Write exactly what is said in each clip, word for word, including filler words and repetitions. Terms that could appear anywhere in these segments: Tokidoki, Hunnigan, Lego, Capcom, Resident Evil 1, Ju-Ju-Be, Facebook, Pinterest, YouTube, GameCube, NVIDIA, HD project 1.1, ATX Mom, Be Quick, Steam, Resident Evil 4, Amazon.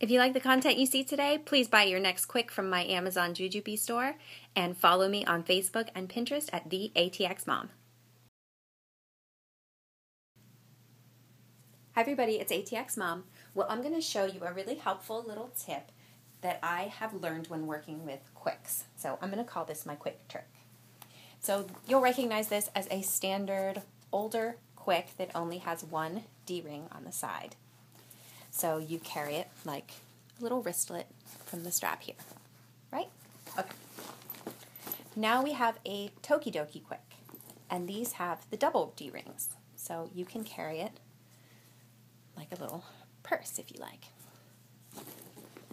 If you like the content you see today, please buy your next quick from my Amazon Ju-Ju-Be store and follow me on Facebook and Pinterest at the A T X Mom. Hi everybody, it's A T X Mom. Well, I'm going to show you a really helpful little tip that I have learned when working with quicks. So I'm going to call this my quick trick. So you'll recognize this as a standard older quick that only has one D-ring on the side. So you carry it like a little wristlet from the strap here, right? Okay. Now we have a Tokidoki quick, and these have the double D-rings. So you can carry it like a little purse if you like.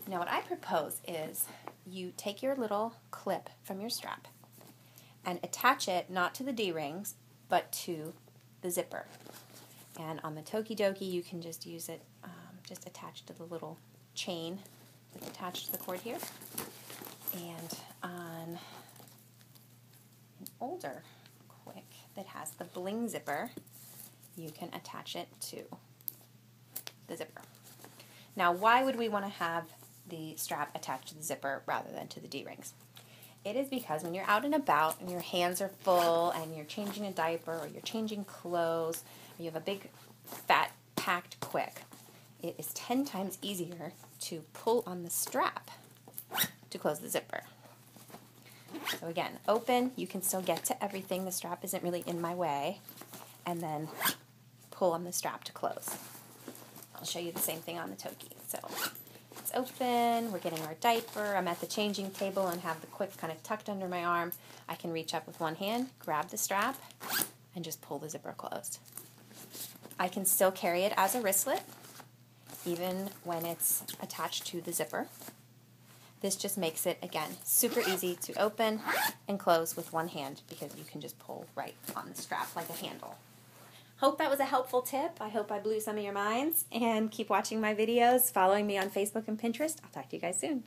Now what I propose is you take your little clip from your strap and attach it not to the D-rings, but to the zipper. And on the Tokidoki, you can just use it um, just attached to the little chain that's attached to the cord here. And on an older quick that has the bling zipper, you can attach it to the zipper. Now, why would we want to have the strap attached to the zipper rather than to the D-rings? It is because when you're out and about and your hands are full and you're changing a diaper or you're changing clothes, or you have a big, fat, packed quick, it is ten times easier to pull on the strap to close the zipper. So again, open, you can still get to everything, the strap isn't really in my way, and then pull on the strap to close. I'll show you the same thing on the Toki. So it's open, we're getting our diaper, I'm at the changing table and have the quick kind of tucked under my arm. I can reach up with one hand, grab the strap, and just pull the zipper closed. I can still carry it as a wristlet, even when it's attached to the zipper. This just makes it, again, super easy to open and close with one hand because you can just pull right on the strap like a handle. Hope that was a helpful tip. I hope I blew some of your minds. And keep watching my videos, following me on Facebook and Pinterest. I'll talk to you guys soon.